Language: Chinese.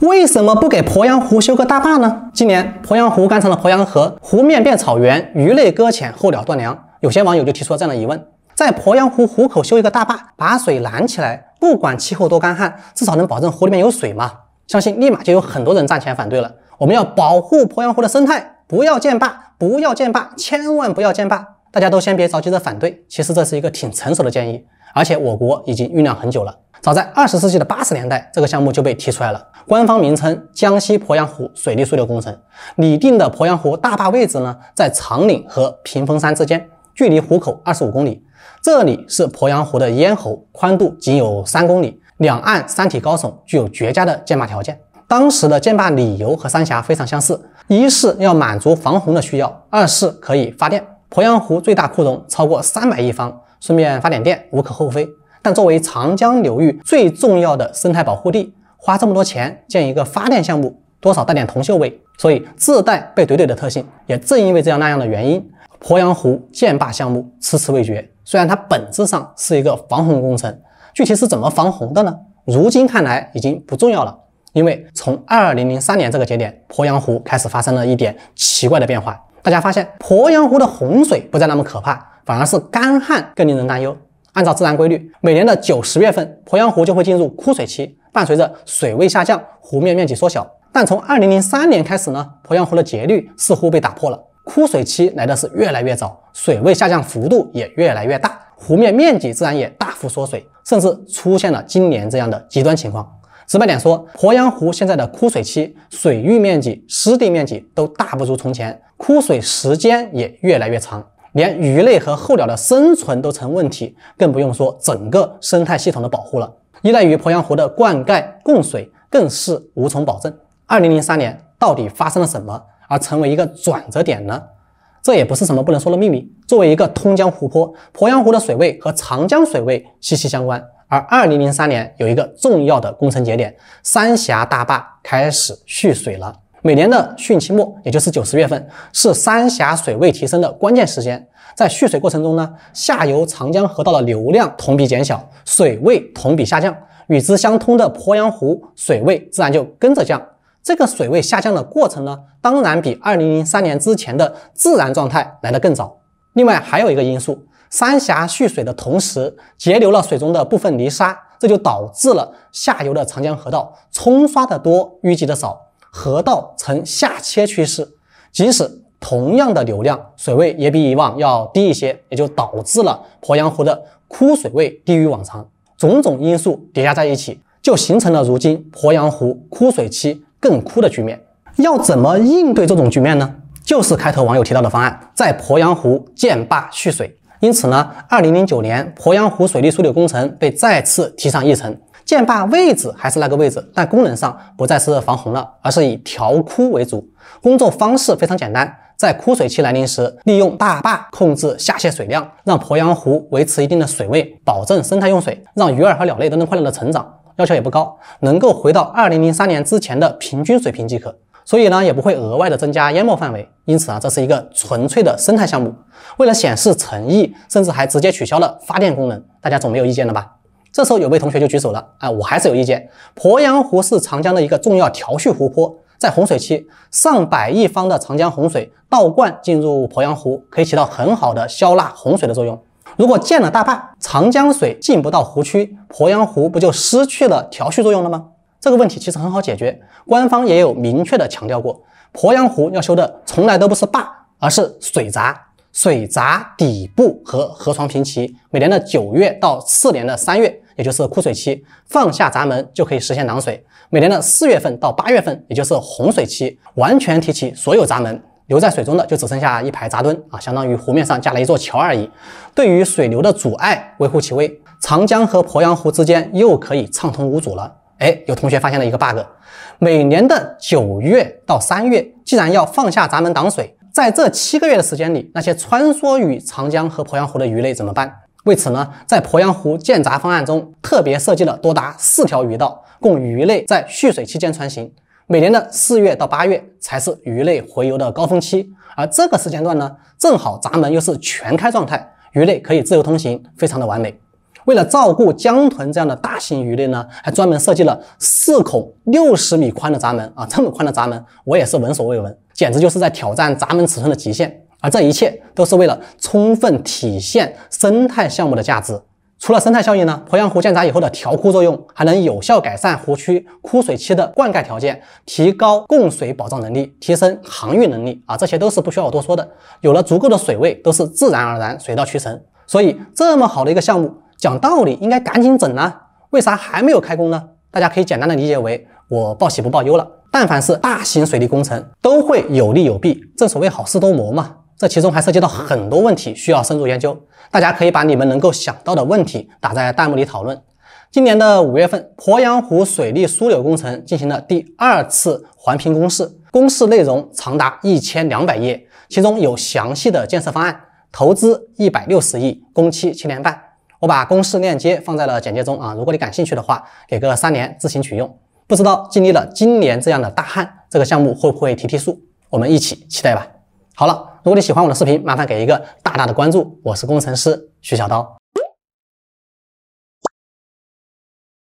为什么不给鄱阳湖修个大坝呢？今年鄱阳湖干成了鄱阳河，湖面变草原，鱼类搁浅，候鸟断粮。有些网友就提出了这样的疑问：在鄱阳湖湖口修一个大坝，把水拦起来，不管气候多干旱，至少能保证湖里面有水嘛？相信立马就有很多人站起来反对了。我们要保护鄱阳湖的生态，不要建坝，不要建坝，千万不要建坝！大家都先别着急着反对，其实这是一个挺成熟的建议，而且我国已经酝酿很久了。 早在20世纪的80年代，这个项目就被提出来了。官方名称江西鄱阳湖水利枢纽工程，拟定的鄱阳湖大坝位置呢，在长岭和屏风山之间，距离湖口25公里。这里是鄱阳湖的咽喉，宽度仅有3公里，两岸山体高耸，具有绝佳的建坝条件。当时的建坝理由和三峡非常相似：一是要满足防洪的需要，二是可以发电。鄱阳湖最大库容超过300亿方，顺便发点电无可厚非。 但作为长江流域最重要的生态保护地，花这么多钱建一个发电项目，多少带点铜臭味。所以自带被怼怼的特性，也正因为这样那样的原因，鄱阳湖建坝项目迟迟未决。虽然它本质上是一个防洪工程，具体是怎么防洪的呢？如今看来已经不重要了，因为从2003年这个节点，鄱阳湖开始发生了一点奇怪的变化。大家发现，鄱阳湖的洪水不再那么可怕，反而是干旱更令人担忧。 按照自然规律，每年的9、10月份，鄱阳湖就会进入枯水期，伴随着水位下降，湖面面积缩小。但从2003年开始呢，鄱阳湖的节律似乎被打破了，枯水期来的是越来越早，水位下降幅度也越来越大，湖面面积自然也大幅缩水，甚至出现了今年这样的极端情况。直白点说，鄱阳湖现在的枯水期，水域面积、湿地面积都大不如从前，枯水时间也越来越长。 连鱼类和候鸟的生存都成问题，更不用说整个生态系统的保护了。依赖于鄱阳湖的灌溉供水，更是无从保证。2003年到底发生了什么，而成为一个转折点呢？这也不是什么不能说的秘密。作为一个通江湖泊，鄱阳湖的水位和长江水位息息相关。而2003年有一个重要的工程节点，三峡大坝开始蓄水了。 每年的汛期末，也就是9、10月份，是三峡水位提升的关键时间。在蓄水过程中呢，下游长江河道的流量同比减小，水位同比下降，与之相通的鄱阳湖水位自然就跟着降。这个水位下降的过程呢，当然比2003年之前的自然状态来得更早。另外还有一个因素，三峡蓄水的同时，截留了水中的部分泥沙，这就导致了下游的长江河道冲刷的多，淤积的少。 河道呈下切趋势，即使同样的流量，水位也比以往要低一些，也就导致了鄱阳湖的枯水位低于往常。种种因素叠加在一起，就形成了如今鄱阳湖枯水期更枯的局面。要怎么应对这种局面呢？就是开头网友提到的方案，在鄱阳湖建坝蓄水。因此呢，2009年鄱阳湖水利枢纽工程被再次提上议程。 建坝位置还是那个位置，但功能上不再是防洪了，而是以调枯为主。工作方式非常简单，在枯水期来临时，利用大坝控制下泄水量，让鄱阳湖维持一定的水位，保证生态用水，让鱼儿和鸟类都能快乐的成长。要求也不高，能够回到2003年之前的平均水平即可。所以呢，也不会额外的增加淹没范围。因此啊，这是一个纯粹的生态项目。为了显示诚意，甚至还直接取消了发电功能，大家总没有意见了吧？ 这时候有位同学就举手了啊，我还是有意见。鄱阳湖是长江的一个重要调蓄湖泊，在洪水期，上百亿方的长江洪水倒灌进入鄱阳湖，可以起到很好的消纳洪水的作用。如果建了大坝，长江水进不到湖区，鄱阳湖不就失去了调蓄作用了吗？这个问题其实很好解决，官方也有明确的强调过，鄱阳湖要修的从来都不是坝，而是水闸。 水闸底部和河床平齐，每年的9月到次年的3月，也就是枯水期，放下闸门就可以实现挡水。每年的4月份到8月份，也就是洪水期，完全提起所有闸门，留在水中的就只剩下一排闸墩啊，相当于湖面上架了一座桥而已。对于水流的阻碍微乎其微，长江和鄱阳湖之间又可以畅通无阻了。哎，有同学发现了一个 bug， 每年的9月到3月，既然要放下闸门挡水。 在这7个月的时间里，那些穿梭于长江和鄱阳湖的鱼类怎么办？为此呢，在鄱阳湖建闸方案中特别设计了多达4条鱼道，供鱼类在蓄水期间穿行。每年的4月到8月才是鱼类洄游的高峰期，而这个时间段呢，正好闸门又是全开状态，鱼类可以自由通行，非常的完美。为了照顾江豚这样的大型鱼类呢，还专门设计了4口60米宽的闸门啊，这么宽的闸门，我也是闻所未闻，简直就是在挑战闸门尺寸的极限。而这一切都是为了充分体现生态项目的价值。 除了生态效应呢，鄱阳湖建闸以后的调枯作用，还能有效改善湖区枯水期的灌溉条件，提高供水保障能力，提升航运能力啊，这些都是不需要我多说的。有了足够的水位，都是自然而然水到渠成。所以这么好的一个项目，讲道理应该赶紧整啊，为啥还没有开工呢？大家可以简单的理解为我报喜不报忧了。但凡是大型水利工程，都会有利有弊，正所谓好事多磨嘛。 这其中还涉及到很多问题，需要深入研究。大家可以把你们能够想到的问题打在弹幕里讨论。今年的5月份，鄱阳湖水利枢纽工程进行了第2次环评公示，公示内容长达1200页，其中有详细的建设方案，投资160亿，工期7年半。我把公示链接放在了简介中啊，如果你感兴趣的话，给个3连自行取用。不知道经历了今年这样的大旱，这个项目会不会提速？我们一起期待吧。好了。 如果你喜欢我的视频，麻烦给一个大大的关注。我是工程师徐小刀。